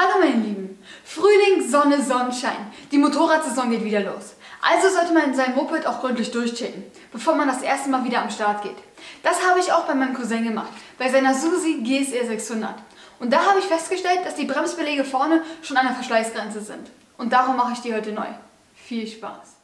Hallo meine Lieben! Frühling, Sonne, Sonnenschein. Die Motorradsaison geht wieder los. Also sollte man sein Moped auch gründlich durchchecken, bevor man das erste Mal wieder am Start geht. Das habe ich auch bei meinem Cousin gemacht, bei seiner Suzuki GSR 600. Und da habe ich festgestellt, dass die Bremsbeläge vorne schon an der Verschleißgrenze sind. Und darum mache ich die heute neu. Viel Spaß!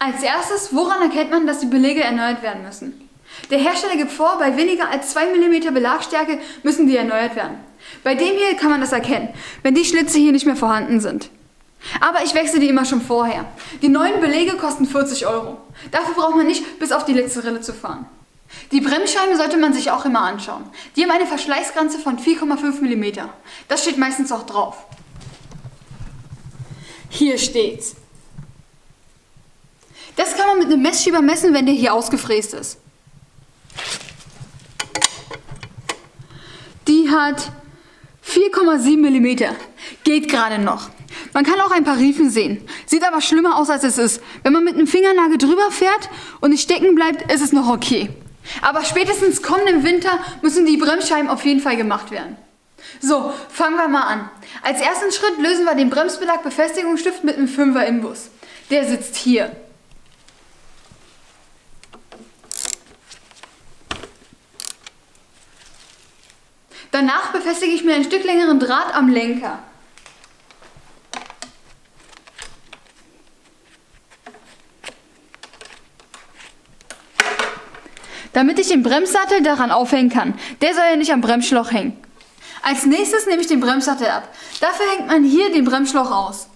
Als erstes, woran erkennt man, dass die Beläge erneuert werden müssen? Der Hersteller gibt vor, bei weniger als 2 mm Belagstärke müssen die erneuert werden. Bei dem hier kann man das erkennen, wenn die Schlitze hier nicht mehr vorhanden sind. Aber ich wechsle die immer schon vorher. Die neuen Beläge kosten 40 €. Dafür braucht man nicht bis auf die letzte Rille zu fahren. Die Bremsscheiben sollte man sich auch immer anschauen. Die haben eine Verschleißgrenze von 4,5 mm. Das steht meistens auch drauf. Hier steht's. Das kann man mit einem Messschieber messen, wenn der hier ausgefräst ist. Die hat 4,7 mm. Geht gerade noch. Man kann auch ein paar Riefen sehen. Sieht aber schlimmer aus, als es ist. Wenn man mit einem Fingernagel drüber fährt und nicht stecken bleibt, ist es noch okay. Aber spätestens kommenden Winter müssen die Bremsscheiben auf jeden Fall gemacht werden. So, fangen wir mal an. Als ersten Schritt lösen wir den Bremsbelag Befestigungsstift mit einem 5er Imbus. Der sitzt hier. Danach befestige ich mir ein Stück längeren Draht am Lenker. Damit ich den Bremssattel daran aufhängen kann. Der soll ja nicht am Bremsschlauch hängen. Als nächstes nehme ich den Bremssattel ab. Dafür hängt man hier den Bremsschlauch aus.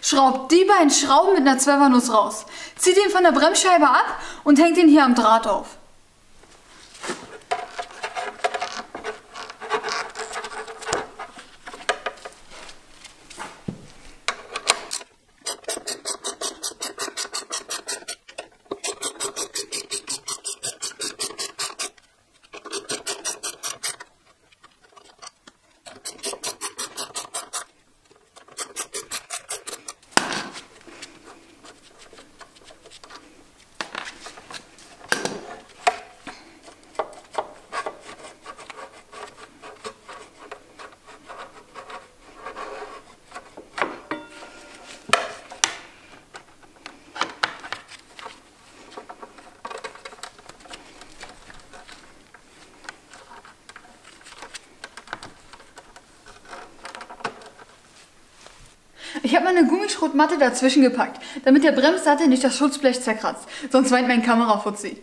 Schraubt die beiden Schrauben mit einer 12er-Nuss raus. Zieht ihn von der Bremsscheibe ab und hängt ihn hier am Draht auf. Ich habe meine Gummischrotmatte dazwischen gepackt, damit der Bremssattel nicht das Schutzblech zerkratzt, sonst weint mein Kamerafuzzi.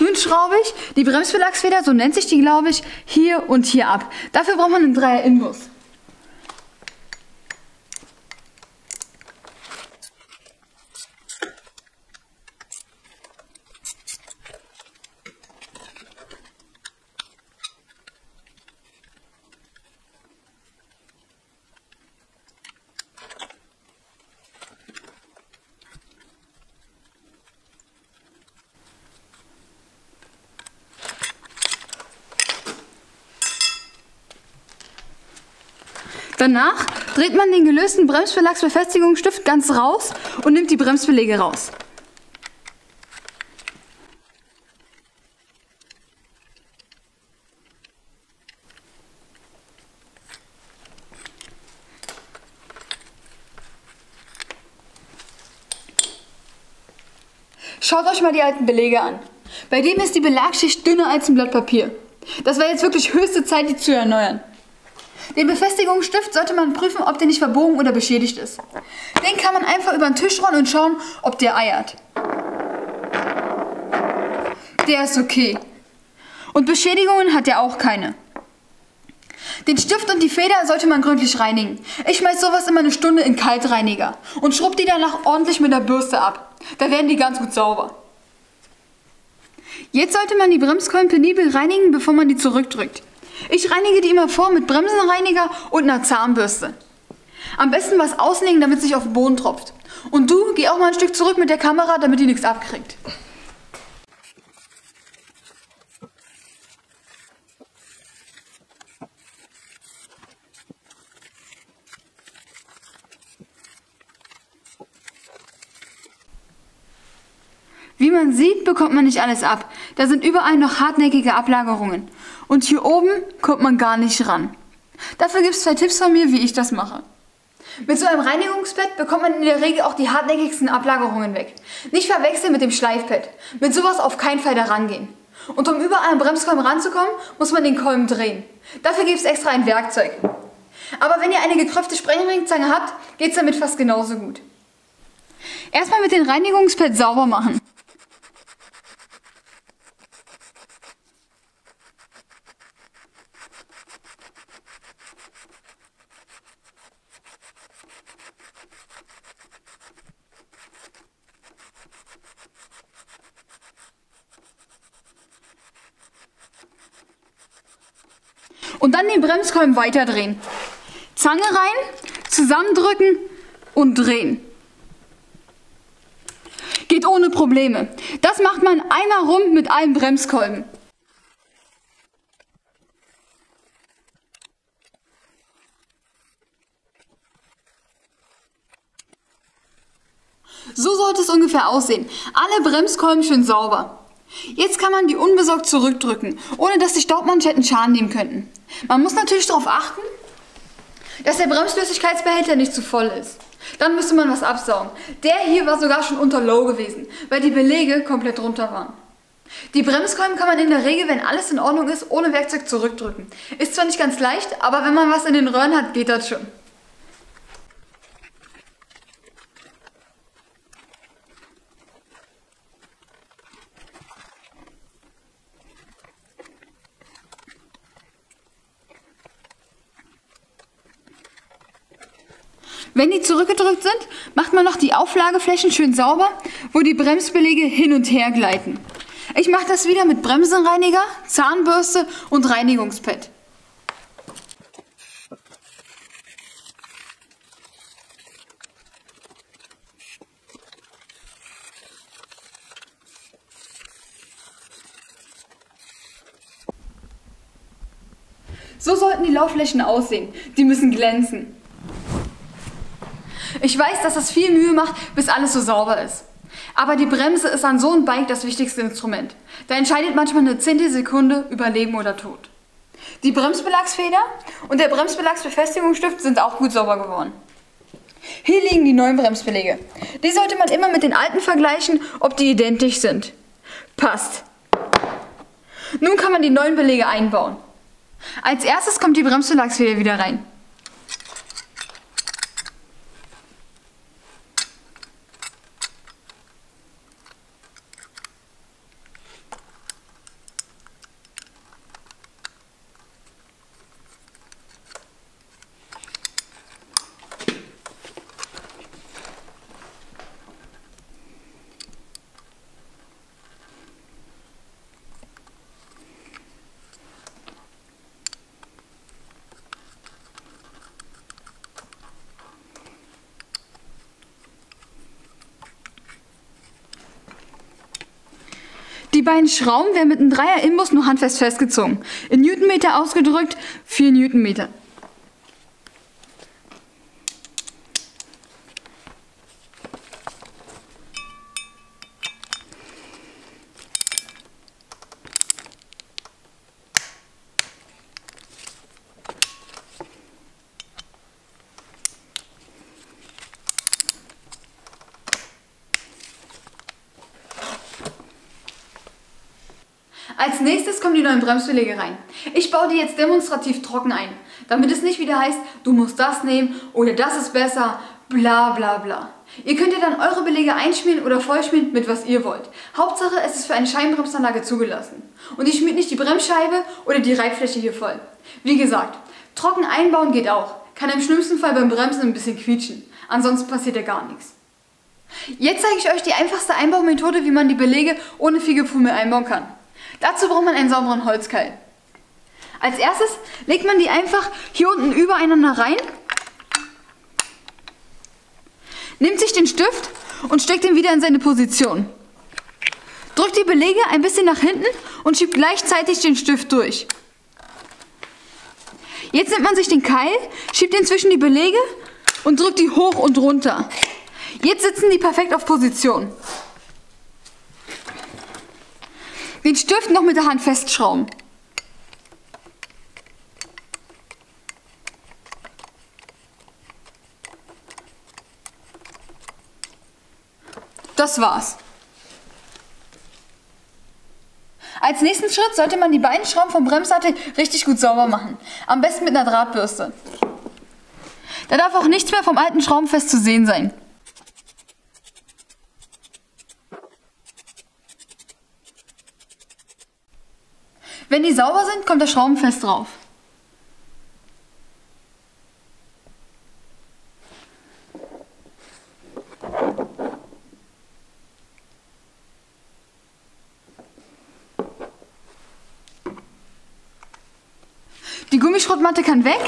Nun schraube ich die Bremsbelagsfeder, so nennt sich die glaube ich, hier und hier ab. Dafür braucht man einen 3er Inbus. Danach dreht man den gelösten Bremsbelagsbefestigungsstift ganz raus und nimmt die Bremsbeläge raus. Schaut euch mal die alten Beläge an. Bei dem ist die Belagschicht dünner als ein Blatt Papier. Das war jetzt wirklich höchste Zeit, die zu erneuern. Den Befestigungsstift sollte man prüfen, ob der nicht verbogen oder beschädigt ist. Den kann man einfach über den Tisch rollen und schauen, ob der eiert. Der ist okay. Und Beschädigungen hat er auch keine. Den Stift und die Feder sollte man gründlich reinigen. Ich schmeiß sowas immer eine Stunde in Kaltreiniger und schrubbe die danach ordentlich mit der Bürste ab. Da werden die ganz gut sauber. Jetzt sollte man die Bremskolben penibel reinigen, bevor man die zurückdrückt. Ich reinige die immer vor mit Bremsenreiniger und einer Zahnbürste. Am besten was auslegen, damit es nicht auf den Boden tropft. Und du, geh auch mal ein Stück zurück mit der Kamera, damit die nichts abkriegt. Wie man sieht, bekommt man nicht alles ab. Da sind überall noch hartnäckige Ablagerungen. Und hier oben kommt man gar nicht ran. Dafür gibt es 2 Tipps von mir, wie ich das mache. Mit so einem Reinigungspad bekommt man in der Regel auch die hartnäckigsten Ablagerungen weg. Nicht verwechseln mit dem Schleifpad. Mit sowas auf keinen Fall da rangehen. Und um überall am Bremskolben ranzukommen, muss man den Kolben drehen. Dafür gibt es extra ein Werkzeug. Aber wenn ihr eine gekröpfte Sprengringzange habt, geht es damit fast genauso gut. Erstmal mit den Reinigungspads sauber machen. Und dann den Bremskolben weiterdrehen. Zange rein, zusammendrücken und drehen. Geht ohne Probleme. Das macht man einmal rum mit allen Bremskolben. So sollte es ungefähr aussehen. Alle Bremskolben schön sauber. Jetzt kann man die unbesorgt zurückdrücken, ohne dass die Staubmanschetten Schaden nehmen könnten. Man muss natürlich darauf achten, dass der Bremsflüssigkeitsbehälter nicht zu voll ist. Dann müsste man was absaugen. Der hier war sogar schon unter Low gewesen, weil die Belege komplett runter waren. Die Bremskolben kann man in der Regel, wenn alles in Ordnung ist, ohne Werkzeug zurückdrücken. Ist zwar nicht ganz leicht, aber wenn man was in den Röhren hat, geht das schon. Wenn die zurückgedrückt sind, macht man noch die Auflageflächen schön sauber, wo die Bremsbeläge hin und her gleiten. Ich mache das wieder mit Bremsenreiniger, Zahnbürste und Reinigungspad. So sollten die Laufflächen aussehen. Die müssen glänzen. Ich weiß, dass das viel Mühe macht, bis alles so sauber ist. Aber die Bremse ist an so einem Bike das wichtigste Instrument. Da entscheidet manchmal eine Zehntelsekunde über Leben oder Tod. Die Bremsbelagsfeder und der Bremsbelagsbefestigungsstift sind auch gut sauber geworden. Hier liegen die neuen Bremsbeläge. Die sollte man immer mit den alten vergleichen, ob die identisch sind. Passt. Nun kann man die neuen Beläge einbauen. Als erstes kommt die Bremsbelagsfeder wieder rein. Die beiden Schrauben werden mit einem 3er Imbus nur handfest festgezogen. In Newtonmeter ausgedrückt 4 Newtonmeter. Als nächstes kommen die neuen Bremsbeläge rein. Ich baue die jetzt demonstrativ trocken ein, damit es nicht wieder heißt, du musst das nehmen oder das ist besser, bla bla bla. Ihr könnt ja dann eure Beläge einschmieren oder vollschmieren mit was ihr wollt. Hauptsache es ist für eine Scheibenbremsanlage zugelassen. Und ich schmiert nicht die Bremsscheibe oder die Reibfläche hier voll. Wie gesagt, trocken einbauen geht auch. Kann im schlimmsten Fall beim Bremsen ein bisschen quietschen. Ansonsten passiert ja gar nichts. Jetzt zeige ich euch die einfachste Einbaumethode, wie man die Beläge ohne viel Gefummel einbauen kann. Dazu braucht man einen sauberen Holzkeil. Als erstes legt man die einfach hier unten übereinander rein, nimmt sich den Stift und steckt ihn wieder in seine Position. Drückt die Beläge ein bisschen nach hinten und schiebt gleichzeitig den Stift durch. Jetzt nimmt man sich den Keil, schiebt ihn zwischen die Beläge und drückt die hoch und runter. Jetzt sitzen die perfekt auf Position. Den Stift noch mit der Hand festschrauben. Das war's. Als nächsten Schritt sollte man die beiden Schrauben vom Bremssattel richtig gut sauber machen. Am besten mit einer Drahtbürste. Da darf auch nichts mehr vom alten Schraubenfest zu sehen sein. Wenn die sauber sind, kommt das Schraubenfest drauf. Die Gummischrotmatte kann weg,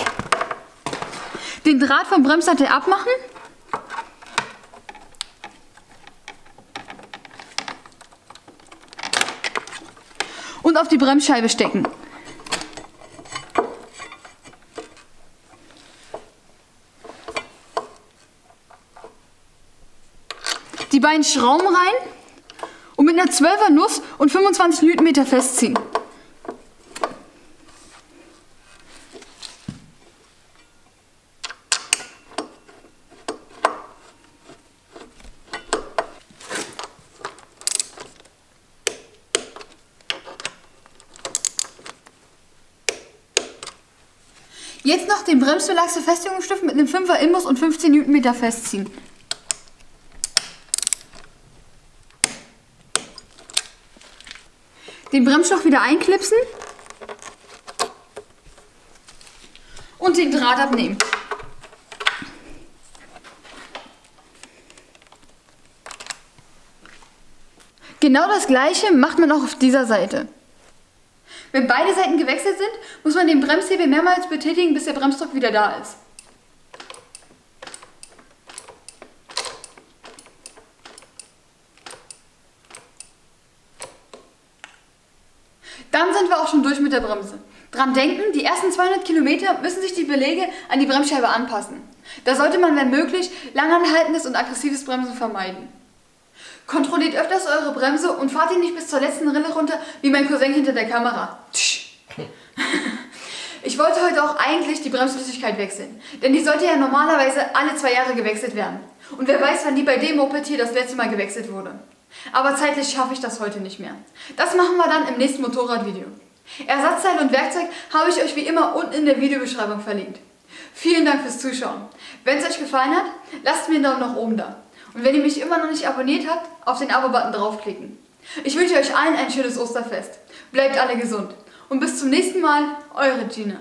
den Draht vom Bremssattel abmachen und auf die Bremsscheibe stecken. Die beiden Schrauben rein und mit einer 12er Nuss und 25 Nm festziehen. Jetzt noch den Bremsbelag zur Befestigungsstift mit einem 5er Inbus und 15 Nm festziehen. Den Bremsschlauch wieder einklipsen und den Draht abnehmen. Genau das Gleiche macht man auch auf dieser Seite. Wenn beide Seiten gewechselt sind, muss man den Bremshebel mehrmals betätigen, bis der Bremsdruck wieder da ist. Dann sind wir auch schon durch mit der Bremse. Dran denken, die ersten 200 Kilometer müssen sich die Beläge an die Bremsscheibe anpassen. Da sollte man, wenn möglich, langanhaltendes und aggressives Bremsen vermeiden. Kontrolliert öfters eure Bremse und fahrt die nicht bis zur letzten Rille runter, wie mein Cousin hinter der Kamera. Ich wollte heute auch eigentlich die Bremsflüssigkeit wechseln, denn die sollte ja normalerweise alle 2 Jahre gewechselt werden. Und wer weiß, wann die bei dem Moped hier das letzte Mal gewechselt wurde. Aber zeitlich schaffe ich das heute nicht mehr. Das machen wir dann im nächsten Motorradvideo. Ersatzteile und Werkzeug habe ich euch wie immer unten in der Videobeschreibung verlinkt. Vielen Dank fürs Zuschauen. Wenn es euch gefallen hat, lasst mir einen Daumen nach oben da. Und wenn ihr mich immer noch nicht abonniert habt, auf den Abo-Button draufklicken. Ich wünsche euch allen ein schönes Osterfest. Bleibt alle gesund. Und bis zum nächsten Mal, eure Gina.